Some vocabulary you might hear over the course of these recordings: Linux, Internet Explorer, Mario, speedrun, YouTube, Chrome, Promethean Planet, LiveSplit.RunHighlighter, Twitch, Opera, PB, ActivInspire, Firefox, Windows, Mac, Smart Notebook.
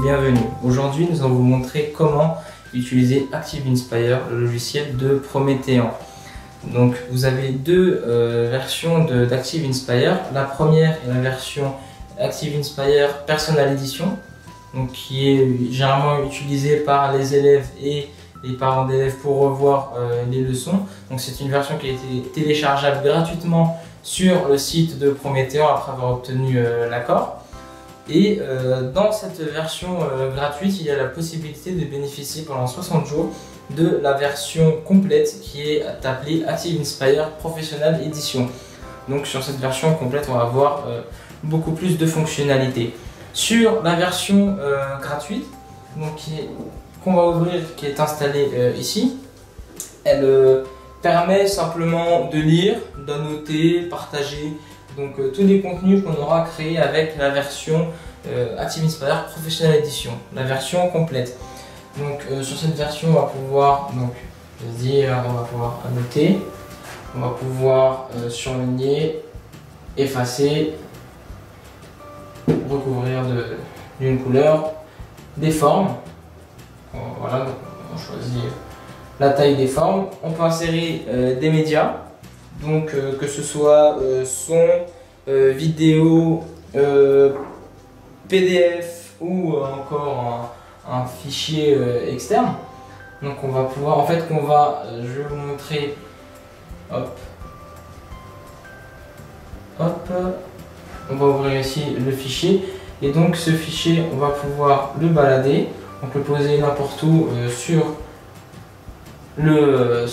bienvenue. Aujourd'hui, nous allons vous montrer comment utiliser ActivInspire, le logiciel de Promethean. Donc, vous avez deux versions d'ActivInspire. La première est la version ActivInspire Personal Edition, donc qui est généralement utilisée par les élèves et les parents d'élèves pour revoir les leçons. Donc, c'est une version qui a été téléchargeable gratuitement sur le site de Promethean après avoir obtenu l'accord. Et dans cette version gratuite, il y a la possibilité de bénéficier pendant 60 jours de la version complète qui est appelée ActivInspire Professional Edition. Donc sur cette version complète, on va avoir beaucoup plus de fonctionnalités. Sur la version gratuite, qu'on va ouvrir, qui est installée ici, elle permet simplement de lire, d'annoter, partager, donc tous les contenus qu'on aura créés avec la version ActivInspire Professional Edition, la version complète. Donc sur cette version, on va pouvoir annoter, on va pouvoir surligner, effacer, recouvrir d'une couleur, des formes. Voilà, donc on choisit la taille des formes. On peut insérer des médias. Donc que ce soit son, vidéo, PDF ou encore un fichier externe. Donc on va pouvoir, je vais vous montrer, on va ouvrir ici le fichier. Et donc ce fichier, on va pouvoir le balader, on peut le poser n'importe où sur la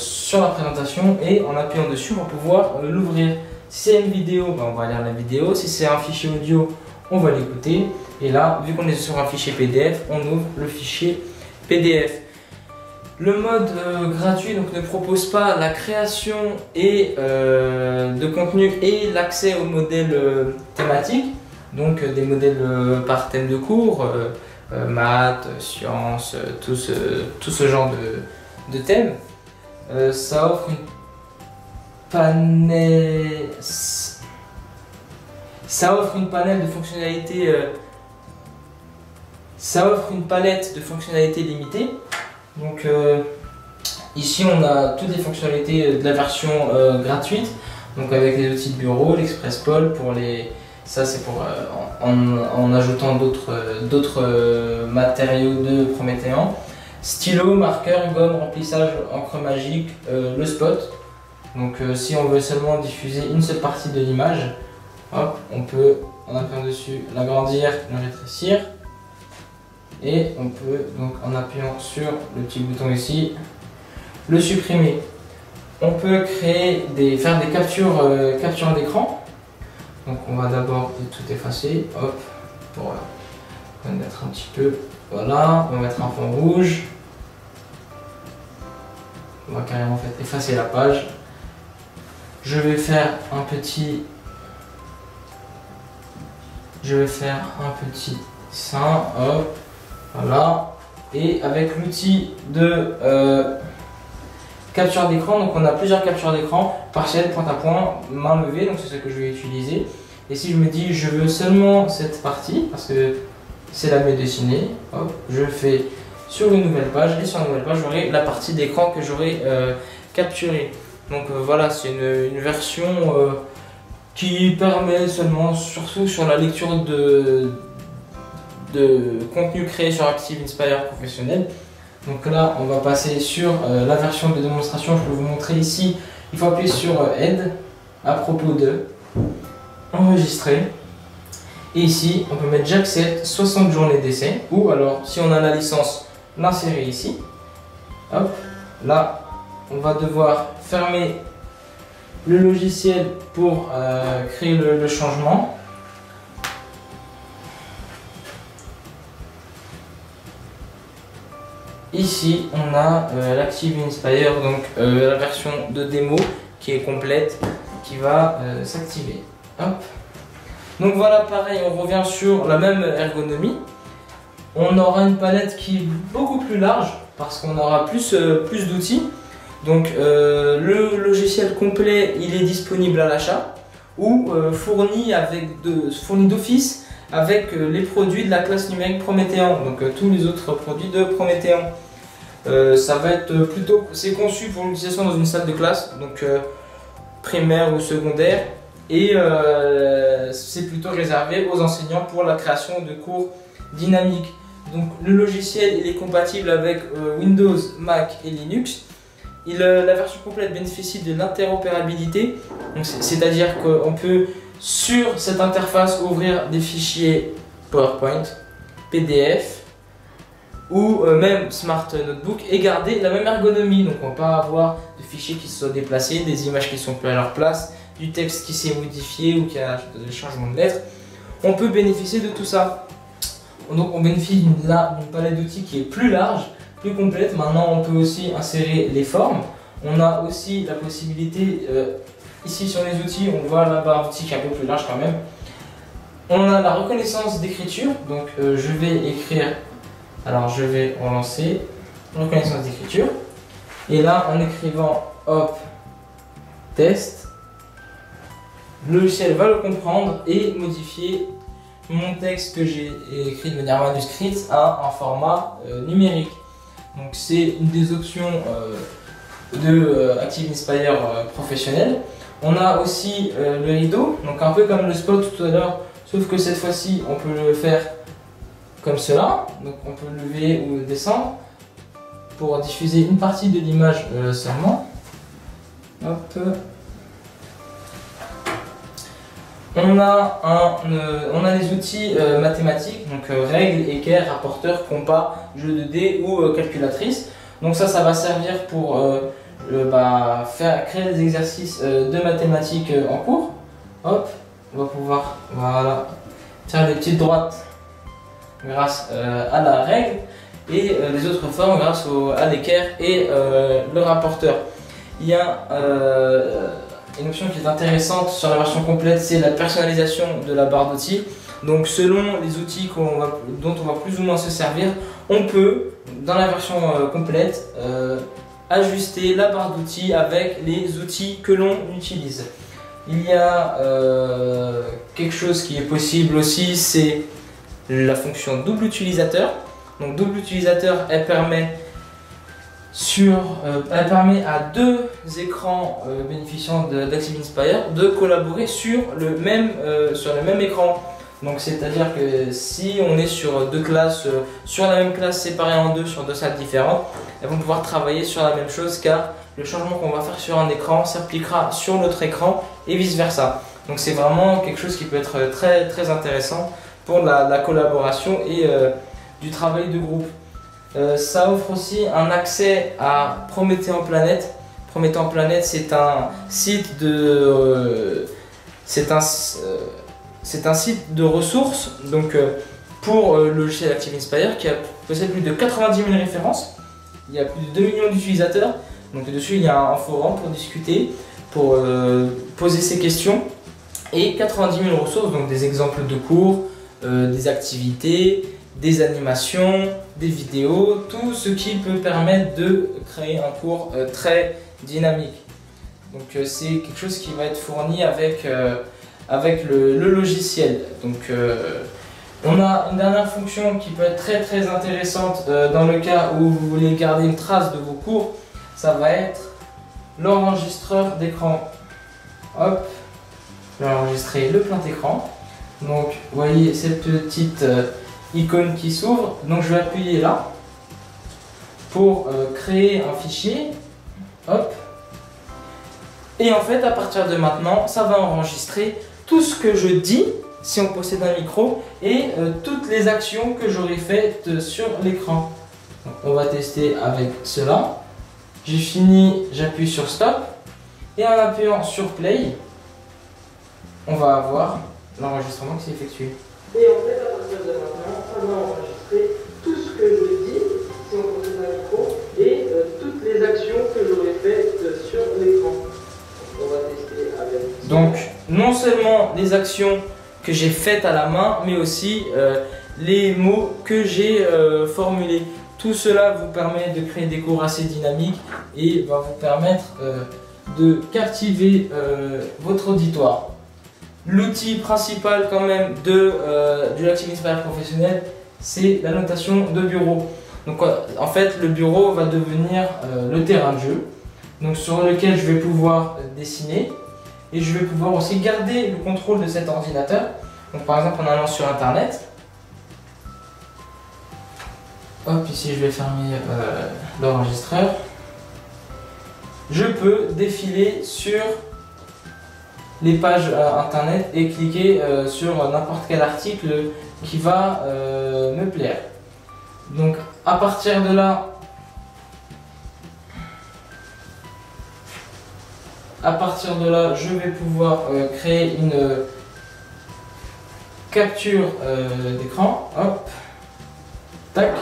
présentation, et en appuyant dessus on va pouvoir l'ouvrir. Si c'est une vidéo, on va lire la vidéo. Si c'est un fichier audio, on va l'écouter. Et là, vu qu'on est sur un fichier PDF, on ouvre le fichier PDF. Le mode gratuit donc ne propose pas la création et de contenu et l'accès aux modèles thématiques, donc des modèles par thème de cours, maths, sciences, tout ce genre de thèmes. Ça offre une palette de fonctionnalités limitée. Donc ici on a toutes les fonctionnalités de la version gratuite, donc avec les outils de bureau, l'ExpressPol pour les, ça c'est pour en ajoutant d'autres matériaux de Promethean. Stylo, marqueur, gomme, remplissage, encre magique, le spot. Donc si on veut seulement diffuser une seule partie de l'image, on peut, en appuyant dessus, l'agrandir, le rétrécir. Et on peut, donc en appuyant sur le petit bouton ici, le supprimer. On peut créer faire des captures, d'écran. Donc on va d'abord tout effacer, pour mettre un petit peu. Voilà, on va mettre un fond rouge. On va carrément effacer la page. Je vais faire un petit dessin, voilà. Et avec l'outil de capture d'écran, donc on a plusieurs captures d'écran, partielle, point à point, main levée, donc c'est ce que je vais utiliser. Et si je me dis je veux seulement cette partie, parce que c'est la mieux dessinée, je fais sur une nouvelle page, et sur la nouvelle page j'aurai la partie d'écran que j'aurai capturée. Donc voilà, c'est une version qui permet surtout sur la lecture de contenu créé sur ActivInspire Professionnel. Donc là on va passer sur la version de démonstration, je peux vous montrer ici. Il faut appuyer sur Aide, à propos de, enregistrer. Et ici, on peut mettre j'accepte 60 journées d'essai, ou alors si on a la licence, l'insérer ici. Là, on va devoir fermer le logiciel pour créer le changement. Ici, on a l'ActivInspire, donc la version de démo qui est complète, qui va s'activer. Donc voilà, pareil, on revient sur la même ergonomie. On aura une palette qui est beaucoup plus large parce qu'on aura plus d'outils. Donc le logiciel complet, il est disponible à l'achat ou fourni d'office avec les produits de la classe numérique Promethean, donc tous les autres produits de Promethean. Ça va être plutôt, c'est conçu pour l'utilisation dans une salle de classe, donc primaire ou secondaire, et c'est plutôt réservé aux enseignants pour la création de cours dynamiques. Donc le logiciel il est compatible avec Windows, Mac et Linux. La version complète bénéficie de l'interopérabilité, c'est-à-dire qu'on peut sur cette interface ouvrir des fichiers PowerPoint, PDF ou même Smart Notebook et garder la même ergonomie. Donc on ne va pas avoir de fichiers qui se sont déplacés, des images qui ne sont plus à leur place, du texte qui s'est modifié ou qui a des changements de lettres. On peut bénéficier de tout ça. Donc on bénéficie d'une palette d'outils qui est plus large, plus complète. Maintenant on peut aussi insérer les formes. On a aussi la possibilité, ici sur les outils, on voit la barre d'outils qui est un peu plus large quand même. On a la reconnaissance d'écriture, donc je vais écrire, alors je vais relancer, reconnaissance d'écriture. Et là en écrivant hop, test, le logiciel va le comprendre et modifier mon texte que j'ai écrit de manière manuscrite à un format numérique. Donc c'est une des options de ActivInspire professionnel. On a aussi le rideau, donc un peu comme le spot tout à l'heure, sauf que cette fois-ci on peut le faire comme cela, donc on peut lever ou descendre pour diffuser une partie de l'image seulement. Hop. On a les outils mathématiques, donc règles, équerres, rapporteurs, compas, jeu de dés ou calculatrice. Donc ça va servir pour créer des exercices de mathématiques en cours. Hop, on va pouvoir faire des petites droites grâce à la règle et les autres formes grâce à l'équerre et le rapporteur. Il y a une option qui est intéressante sur la version complète, c'est la personnalisation de la barre d'outils. Donc selon les outils dont on va plus ou moins se servir, on peut, dans la version complète, ajuster la barre d'outils avec les outils que l'on utilise. Il y a quelque chose qui est possible aussi, c'est la fonction double utilisateur. Donc double utilisateur, elle permet à deux écrans bénéficiant d'ActivInspire de collaborer sur le même écran. Donc c'est-à-dire que si on est sur deux classes, sur la même classe séparée en deux, sur deux salles différentes, elles vont pouvoir travailler sur la même chose car le changement qu'on va faire sur un écran s'appliquera sur l'autre écran et vice-versa. Donc c'est vraiment quelque chose qui peut être très très intéressant pour la collaboration et du travail de groupe. Ça offre aussi un accès à Promethean Planet. Promethean Planet, c'est un site de ressources donc, pour le logiciel ActivInspire qui possède plus de 90 000 références. Il y a plus de 2 millions d'utilisateurs. Donc dessus, il y a un forum pour discuter, pour poser ses questions. Et 90 000 ressources, donc des exemples de cours, des activités, des animations, des vidéos, tout ce qui peut permettre de créer un cours très dynamique. Donc c'est quelque chose qui va être fourni avec le logiciel. Donc on a une dernière fonction qui peut être très très intéressante dans le cas où vous voulez garder une trace de vos cours, ça va être l'enregistreur d'écran. Hop, je vais enregistrer le plein écran. Donc vous voyez cette petite icône qui s'ouvre, donc je vais appuyer là pour créer un fichier, hop, et en fait à partir de maintenant ça va enregistrer tout ce que je dis si on possède un micro et toutes les actions que j'aurai faites sur l'écran. On va tester avec cela, j'ai fini, j'appuie sur stop et en appuyant sur play on va avoir l'enregistrement qui s'est effectué. Et en fait à partir de maintenant, ça va enregistrer tout ce que je dis, si on possède un micro, et toutes les actions que j'aurais faites sur l'écran. On va tester avec... Donc non seulement les actions que j'ai faites à la main, mais aussi les mots que j'ai formulés. Tout cela vous permet de créer des cours assez dynamiques et va vous permettre de captiver votre auditoire. L'outil principal quand même de l'ActivInspire professionnel, c'est la notation de bureau. Donc en fait, le bureau va devenir le terrain de jeu, donc sur lequel je vais pouvoir dessiner et je vais pouvoir aussi garder le contrôle de cet ordinateur. Donc par exemple, en allant sur internet, hop, ici je vais fermer l'enregistreur, je peux défiler sur les pages internet et cliquer sur n'importe quel article qui va me plaire. Donc à partir de là, je vais pouvoir créer une capture d'écran. Hop, tac,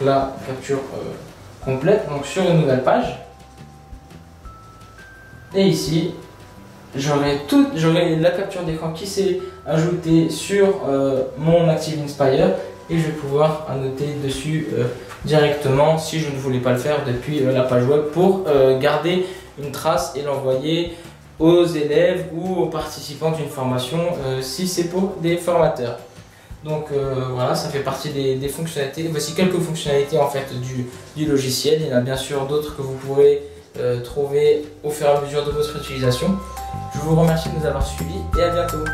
la capture complète, donc sur une nouvelle page. Et ici, j'aurai la capture d'écran qui s'est ajoutée sur mon ActivInspire et je vais pouvoir annoter dessus directement si je ne voulais pas le faire depuis la page web, pour garder une trace et l'envoyer aux élèves ou aux participants d'une formation si c'est pour des formateurs. Donc voilà, ça fait partie des fonctionnalités. Voici quelques fonctionnalités en fait du logiciel. Il y en a bien sûr d'autres que vous pourrez trouver au fur et à mesure de votre utilisation. Je vous remercie de nous avoir suivis et à bientôt.